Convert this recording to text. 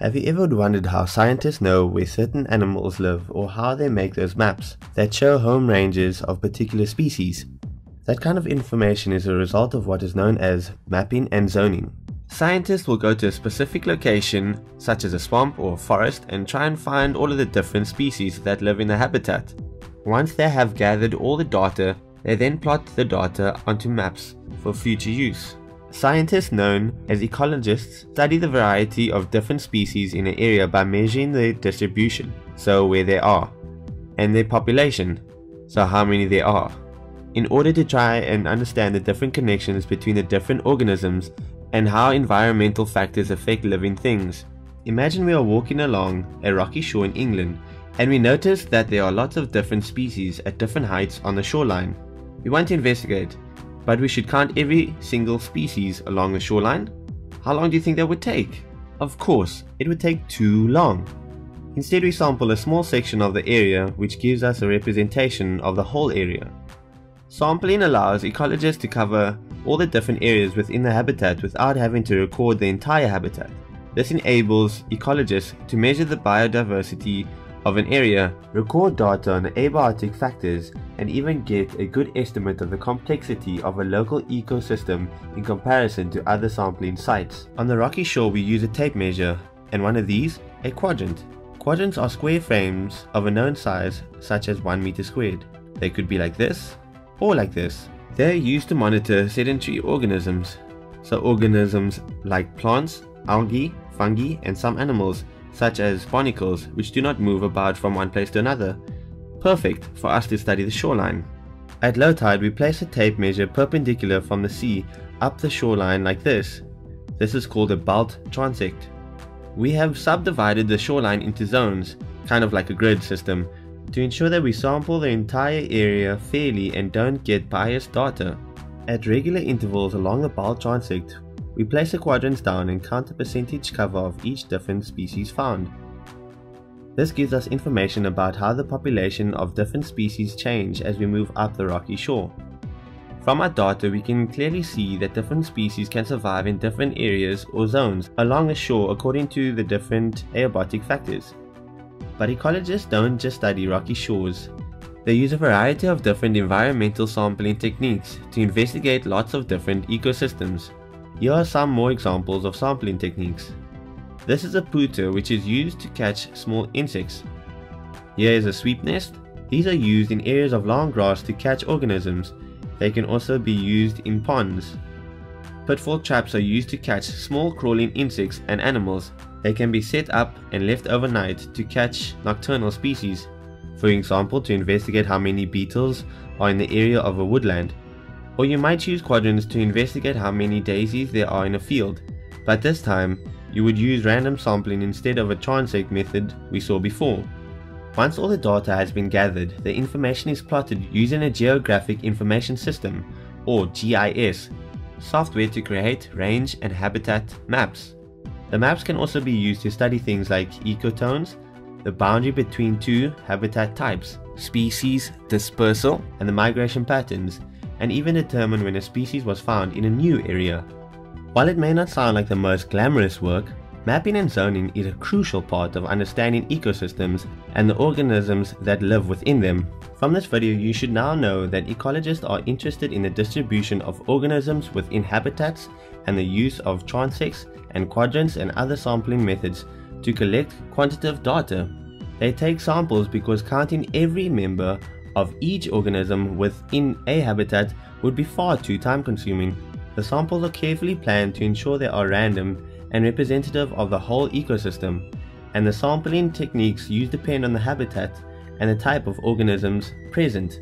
Have you ever wondered how scientists know where certain animals live or how they make those maps that show home ranges of particular species? That kind of information is a result of what is known as mapping and zoning. Scientists will go to a specific location, such as a swamp or a forest, and try and find all of the different species that live in the habitat. Once they have gathered all the data, they then plot the data onto maps for future use. Scientists known as ecologists study the variety of different species in an area by measuring their distribution, so where they are, and their population, so how many there are, in order to try and understand the different connections between the different organisms and how environmental factors affect living things. Imagine we are walking along a rocky shore in England and we notice that there are lots of different species at different heights on the shoreline. We want to investigate, but we should count every single species along the shoreline. How long do you think that would take? Of course, it would take too long. Instead, we sample a small section of the area, which gives us a representation of the whole area. Sampling allows ecologists to cover all the different areas within the habitat without having to record the entire habitat. This enables ecologists to measure the biodiversity of an area, record data on the abiotic factors, and even get a good estimate of the complexity of a local ecosystem in comparison to other sampling sites. On the rocky shore, we use a tape measure, and one of these, a quadrant. Quadrants are square frames of a known size, such as 1 meter squared. They could be like this, or like this. They are used to monitor sedentary organisms, so organisms like plants, algae, fungi, and some animals, such as barnacles, which do not move about from one place to another. Perfect for us to study the shoreline. At low tide, we place a tape measure perpendicular from the sea up the shoreline like this. This is called a belt transect. We have subdivided the shoreline into zones, kind of like a grid system, to ensure that we sample the entire area fairly and don't get biased data. At regular intervals along the belt transect, we place the quadrants down and count the percentage cover of each different species found. This gives us information about how the population of different species change as we move up the rocky shore. From our data, we can clearly see that different species can survive in different areas or zones along the shore according to the different abiotic factors. But ecologists don't just study rocky shores. They use a variety of different environmental sampling techniques to investigate lots of different ecosystems. Here are some more examples of sampling techniques. This is a pooter, which is used to catch small insects. Here is a sweep nest. These are used in areas of long grass to catch organisms. They can also be used in ponds. Pitfall traps are used to catch small crawling insects and animals. They can be set up and left overnight to catch nocturnal species. For example, to investigate how many beetles are in the area of a woodland. Or you might choose quadrants to investigate how many daisies there are in a field, but this time you would use random sampling instead of a transect method we saw before. Once all the data has been gathered, the information is plotted using a Geographic Information System, or GIS, software to create range and habitat maps. The maps can also be used to study things like ecotones, the boundary between two habitat types, species dispersal, and the migration patterns, and even determine when a species was found in a new area. While it may not sound like the most glamorous work, mapping and zoning is a crucial part of understanding ecosystems and the organisms that live within them. From this video, you should now know that ecologists are interested in the distribution of organisms within habitats and the use of transects and quadrants and other sampling methods to collect quantitative data. They take samples because counting every member of each organism within a habitat would be far too time-consuming. The samples are carefully planned to ensure they are random and representative of the whole ecosystem, and the sampling techniques used depend on the habitat and the type of organisms present.